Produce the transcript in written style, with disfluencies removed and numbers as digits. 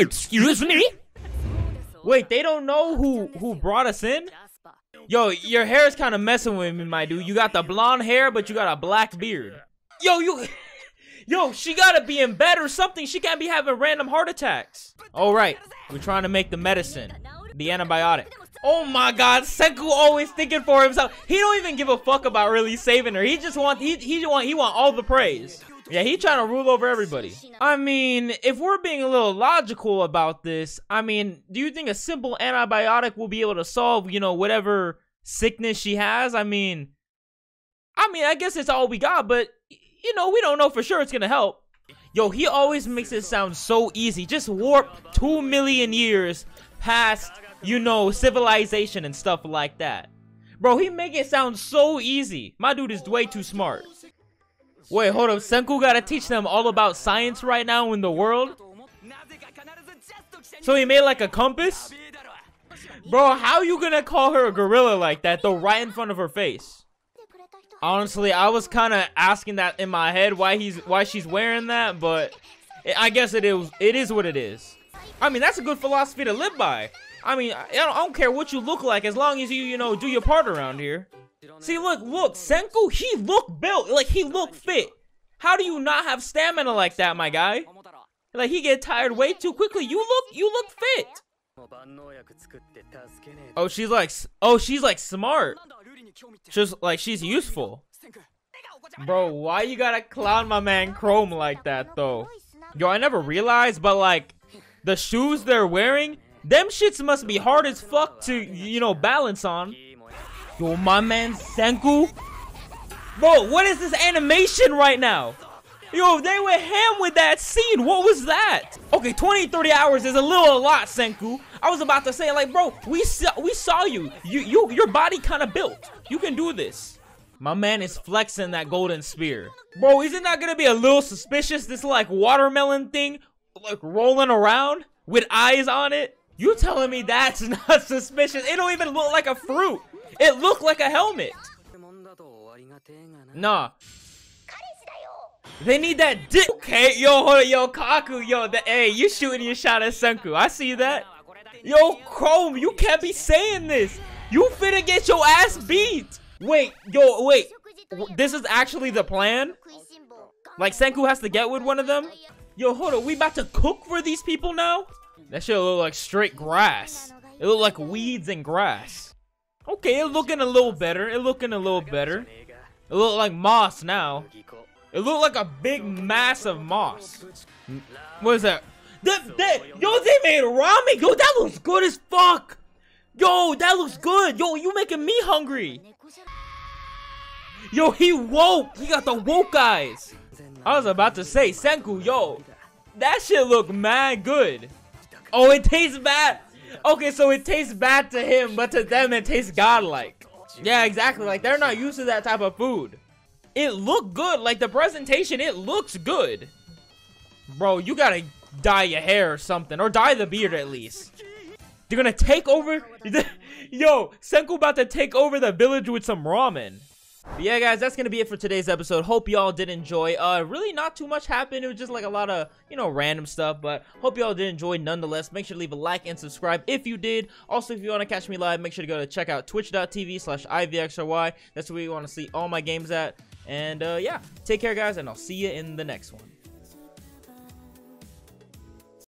Excuse me? Wait, they don't know who brought us in? Yo, your hair is kind of messing with me, my dude. You got the blonde hair, but you got a black beard. Yo, yo, she gotta be in bed or something. She can't be having random heart attacks. All right, we're trying to make the medicine, the antibiotic. Oh my God, Senku always thinking for himself. He don't even give a fuck about really saving her. He just want, he want all the praise. Yeah, he trying to rule over everybody. I mean, if we're being a little logical about this, I mean, do you think a simple antibiotic will be able to solve, you know, whatever sickness she has? I mean, I guess it's all we got, but, you know, we don't know for sure it's gonna help. Yo, he always makes it sound so easy. Just warp 2 million years past, you know, civilization and stuff like that. Bro, he make it sound so easy. My dude is way too smart. Wait, hold up, Senku gotta teach them all about science right now in the world? So he made like a compass? Bro, how you gonna call her a gorilla like that though, right in front of her face? Honestly, I was kinda asking that in my head, why she's wearing that, but I guess it is what it is. I mean, that's a good philosophy to live by. I mean, I don't care what you look like as long as you know, do your part around here. See, look, Senku, he look built, like, he look fit. How do you not have stamina like that, my guy? Like, he get tired way too quickly. You look fit. Oh, she's like smart. Just, like, she's useful. Bro, why you gotta clown my man Chrome like that, though? Yo, I never realized, but, like, the shoes they're wearing, them shits must be hard as fuck to, you know, balance on. Yo, my man Senku. Bro, what is this animation right now? Yo, they went ham with that scene. What was that? Okay, 20-30 hours is a lot, Senku. I was about to say, like, bro, we saw you. Your body kind of built. You can do this. My man is flexing that golden spear. Bro, isn't that gonna be a little suspicious? This, like, watermelon thing, like, rolling around with eyes on it? You telling me that's not suspicious? It don't even look like a fruit. It looked like a helmet. Nah. They need that dick. Okay, yo, hold on, yo, Kaku, yo, hey, you shooting your shot at Senku. I see that. Yo, Chrome, you can't be saying this. You finna get your ass beat. Wait, yo, wait. This is actually the plan? Like, Senku has to get with one of them? Yo, hold on, we about to cook for these people now? That shit look like straight grass. It look like weeds and grass. Okay, it's looking a little better. It's looking a little better. It look like moss now. It look like a big mass of moss. What is that? Yo, they made Rami. Yo, that looks good as fuck. Yo, that looks good. Yo, you making me hungry. Yo, he woke. He got the woke eyes. I was about to say, Senku, yo, that shit look mad good. Oh, it tastes bad. Okay, so it tastes bad to him, but to them it tastes godlike. Yeah, exactly. Like, they're not used to that type of food. It looked good. Like, the presentation, it looks good. Bro, you gotta dye your hair or something. Or dye the beard, at least. They're gonna take over... Yo, Senku about to take over the village with some ramen. But yeah, guys, that's gonna be it for today's episode. Hope y'all did enjoy. Really not too much happened. It was just like a lot of, you know, random stuff, but hope y'all did enjoy nonetheless. Make sure to leave a like and subscribe if you did. Also, if you want to catch me live, make sure to go to check out twitch.tv/ivxry. That's where you want to see all my games at. And yeah, take care, guys, and I'll see you in the next one.